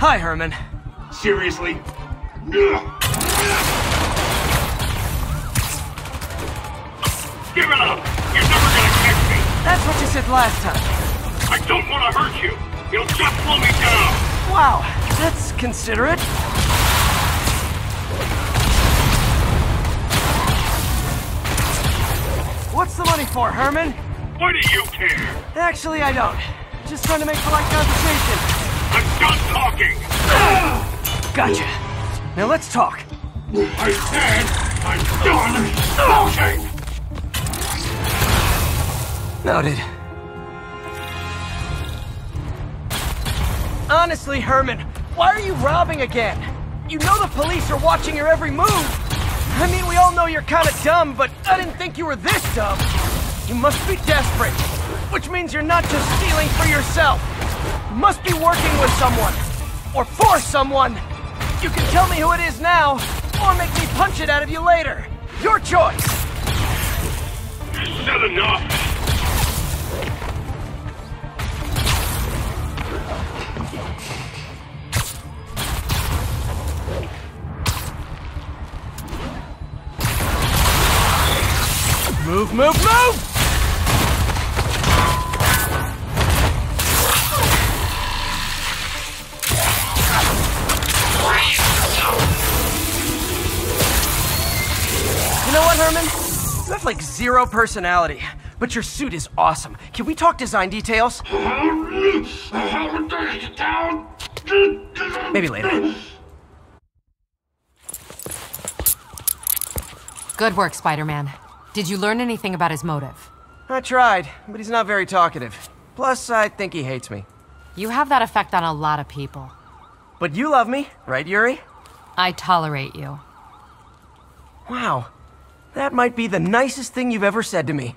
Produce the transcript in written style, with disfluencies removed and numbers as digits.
Hi, Herman. Seriously? Give it up! You're never gonna catch me! That's what you said last time. I don't want to hurt you! You'll just slow me down! Wow, that's considerate. What's the money for, Herman? Why do you care? Actually, I don't. Just trying to make polite conversation. I'm done talking! Gotcha. Now let's talk. I said I'm done talking! Noted. Honestly, Herman, why are you robbing again? You know the police are watching your every move! I mean, we all know you're kinda dumb, but I didn't think you were this dumb. You must be desperate, which means you're not just stealing for yourself. You must be working with someone, or for someone. You can tell me who it is now, or make me punch it out of you later. Your choice. Is that enough? Move, move, move! You know what, Herman? You have like zero personality, but your suit is awesome. Can we talk design details? Maybe later. Good work, Spider-Man. Did you learn anything about his motive? I tried, but he's not very talkative. Plus, I think he hates me. You have that effect on a lot of people. But you love me, right, Yuri? I tolerate you. Wow. That might be the nicest thing you've ever said to me.